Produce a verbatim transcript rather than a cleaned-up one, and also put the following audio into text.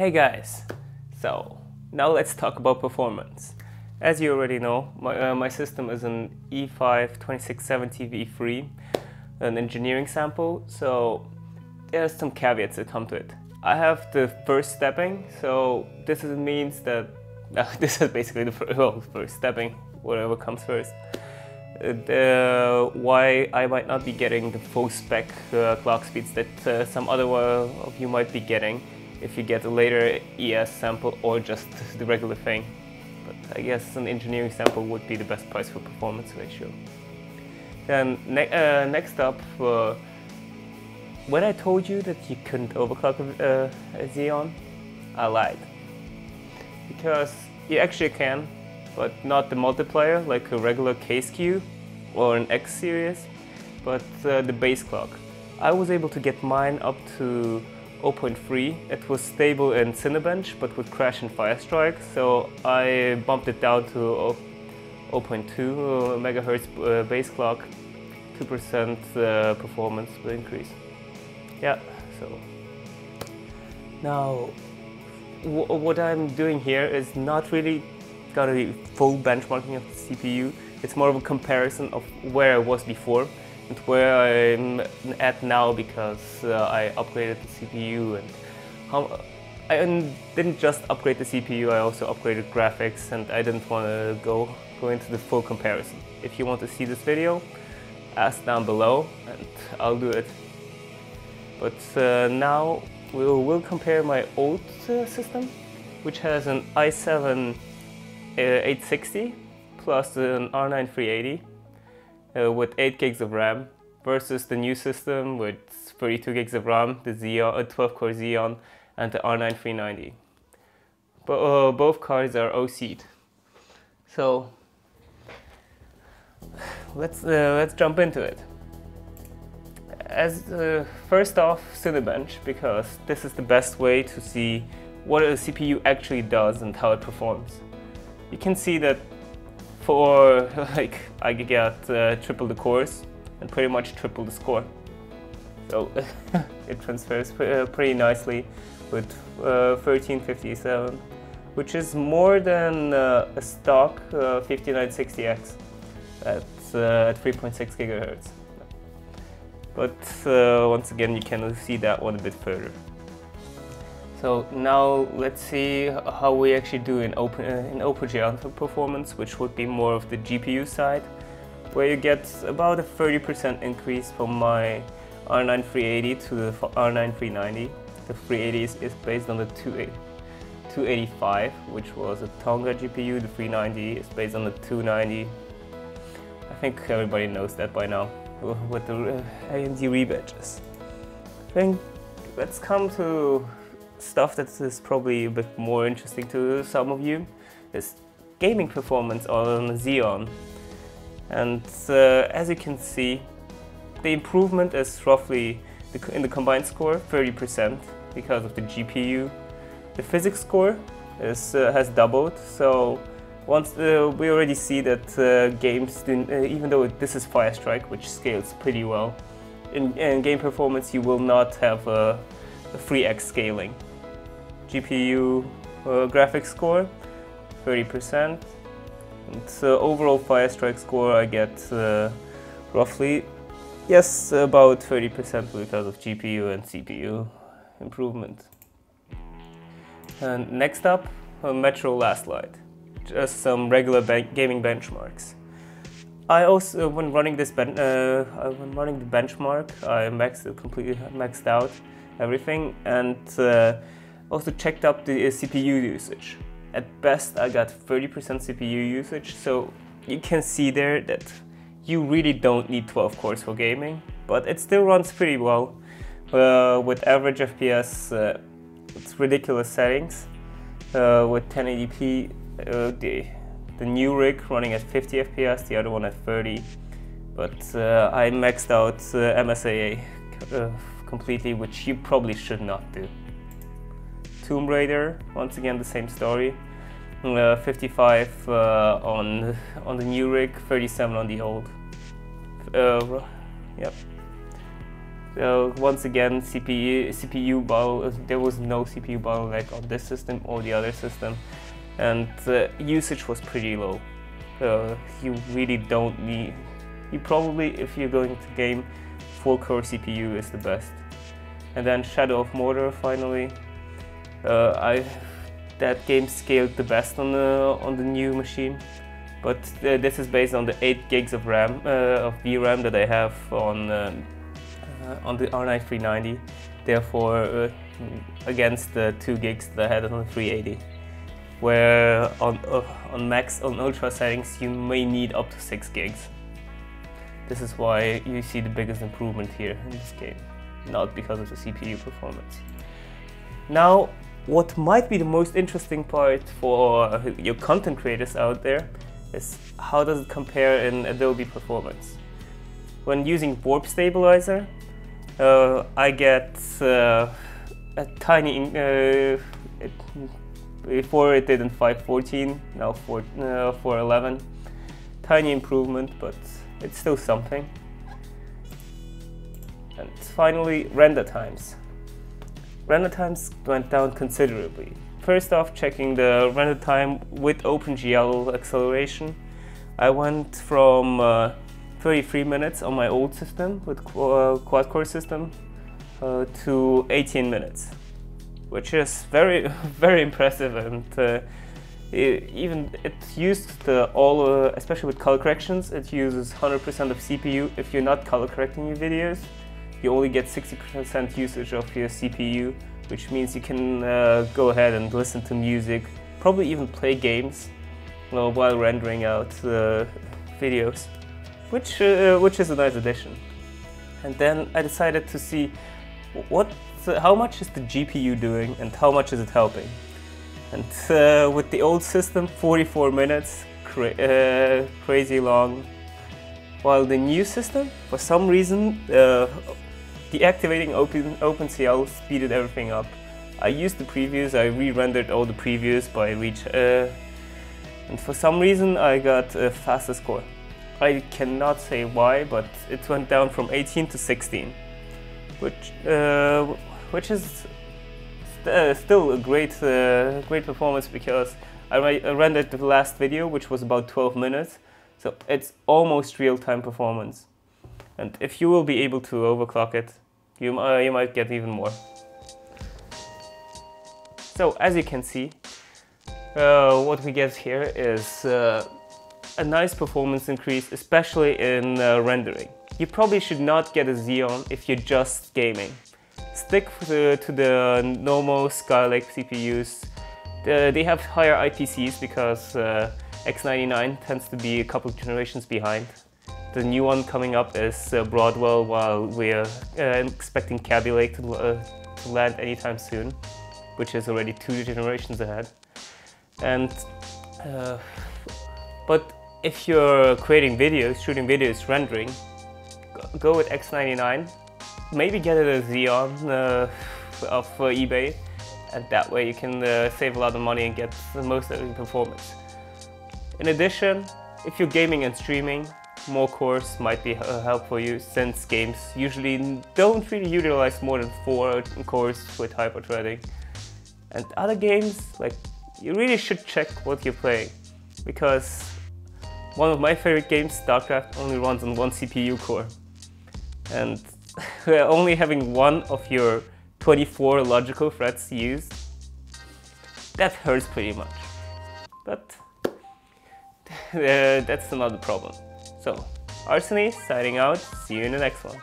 Hey guys, so now let's talk about performance. As you already know, my, uh, my system is an E five twenty-six seventy v three, an engineering sample, so there's some caveats that come to it. I have the first stepping, so this is, means that uh, this is basically the first, well, first stepping, whatever comes first. The, why I might not be getting the full spec uh, clock speeds that uh, some other of you might be getting if you get a later E S sample or just the regular thing. But I guess an engineering sample would be the best price for performance ratio. Then ne uh, next up, uh, when I told you that you couldn't overclock uh, a Xeon, I lied. Because you actually can, but not the multiplier like a regular K S Q or an X series, but uh, the base clock. I was able to get mine up to zero point three. It was stable in Cinebench but would crash in Fire Strike, so I bumped it down to zero point two megahertz base clock, two percent uh, performance increase. Yeah, so now w what I'm doing here is not really gonna be full benchmarking of the C P U. It's more of a comparison of where I was before and where I'm at now, because uh, I upgraded the C P U, and how, I didn't just upgrade the C P U, I also upgraded graphics, and I didn't want to go, go into the full comparison. If you want to see this video, ask down below and I'll do it. But uh, now we will compare my old uh, system, which has an i seven eight sixty plus an R nine three eighty uh, with eight gigs of RAM, versus the new system with thirty-two gigs of RAM, the Xeon, twelve core Xeon, and the R nine three ninety. But uh, both cards are O C'd. So let's uh, let's jump into it. As uh, first off, Cinebench, because this is the best way to see what a C P U actually does and how it performs. You can see that for, like, I got uh, triple the cores and pretty much triple the score. So it transfers uh, pretty nicely with uh, thirteen fifty-seven, which is more than uh, a stock uh, fifty-nine sixty X at, uh, at three point six gigahertz. But uh, once again, you can see that one a bit further. So now let's see how we actually do in open uh, in OpenGL performance, which would be more of the G P U side, where you get about a thirty percent increase from my R nine three eighty to the R nine three ninety. The three eighty is, is based on the two eighty-five, which was a Tonga G P U. The three ninety is based on the two ninety. I think everybody knows that by now with the A M D rebadges. I think let's come to stuff that is probably a bit more interesting to some of you is gaming performance on Xeon, and uh, as you can see, the improvement is roughly the, in the combined score thirty percent because of the G P U. The physics score is, uh, has doubled, so once uh, we already see that uh, games, didn't, uh, even though this is Fire Strike, which scales pretty well, in, in game performance you will not have a, a three X scaling. G P U uh, graphics score thirty percent, and uh, overall Fire Strike score I get uh, roughly, yes, about thirty percent because of G P U and C P U improvement. And next up, uh, Metro Last Light, just some regular ben gaming benchmarks. I also, when running this ben uh, when running the benchmark, I maxed completely maxed out everything, and uh, also checked up the uh, C P U usage. At best I got thirty percent C P U usage, so you can see there that you really don't need twelve cores for gaming, but it still runs pretty well uh, with average F P S, uh, it's ridiculous settings, uh, with ten eighty p, uh, the, the new rig running at fifty F P S, the other one at thirty, but uh, I maxed out uh, M S A A uh, completely, which you probably should not do. Tomb Raider, once again the same story, uh, fifty-five uh, on on the new rig, thirty-seven on the old. Uh, yep. So once again, C P U C P U bottleneck, there was no C P U bottleneck on this system or the other system, and uh, usage was pretty low. Uh, you really don't need. You probably, if you're going to game, four core C P U is the best. And then Shadow of Mordor finally. Uh, I that game scaled the best on the on the new machine, but uh, this is based on the eight gigs of RAM uh, of V RAM that I have on. Um, Uh, on the R nine three ninety, therefore uh, against the two gigs that I had on the three eighty, where on uh, on max on ultra settings you may need up to six gigs. This is why you see the biggest improvement here in this game, not because of the C P U performance. Now, what might be the most interesting part for your content creators out there is how does it compare in Adobe performance when using Warp Stabilizer. Uh, I get uh, a tiny, uh, it, before it did in five fourteen, now four eleven, tiny improvement, but it's still something. And finally, render times. Render times went down considerably. First off, checking the render time with OpenGL acceleration, I went from uh, thirty-three minutes on my old system with uh, quad core system uh, to eighteen minutes, which is very very impressive, and uh, it, even it used the all uh, especially with color corrections, it uses one hundred percent of C P U. If you're not color correcting your videos, you only get sixty percent usage of your C P U, which means you can uh, go ahead and listen to music, probably even play games uh, while rendering out uh, videos. Which, uh, which is a nice addition. And then I decided to see what, how much is the G P U doing and how much is it helping. And uh, with the old system, forty-four minutes, cra uh, crazy long. While the new system, for some reason, uh, deactivating Open, OpenCL speeded everything up. I used the previews, I re-rendered all the previews by reach, uh, and for some reason I got a faster score. I cannot say why, but it went down from eighteen to sixteen, which uh, which is st uh, still a great uh, great performance, because I, re I rendered the last video, which was about twelve minutes, so it's almost real-time performance. And if you will be able to overclock it, you uh, you might get even more. So as you can see, uh, what we get here is. Uh, A nice performance increase, especially in uh, rendering. You probably should not get a Xeon if you're just gaming. Stick to, to the normal Skylake C P Us. The, they have higher I P Cs because uh, X ninety-nine tends to be a couple of generations behind. The new one coming up is uh, Broadwell, while we're uh, expecting Kaby Lake to, uh, to land anytime soon, which is already two generations ahead. And uh, but if you're creating videos, shooting videos, rendering, go with X ninety-nine, maybe get it a Xeon uh, off uh, eBay, and that way you can uh, save a lot of money and get the most of your performance. In addition, if you're gaming and streaming, more cores might be uh, helpful you, since games usually don't really utilize more than four cores with hyper-threading. And other games, like, you really should check what you're playing, because one of my favorite games, StarCraft, only runs on one C P U core, and only having one of your twenty-four logical threads used, that hurts pretty much. But uh, that's another problem. So, Arseni signing out, see you in the next one.